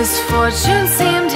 Misfortune seemed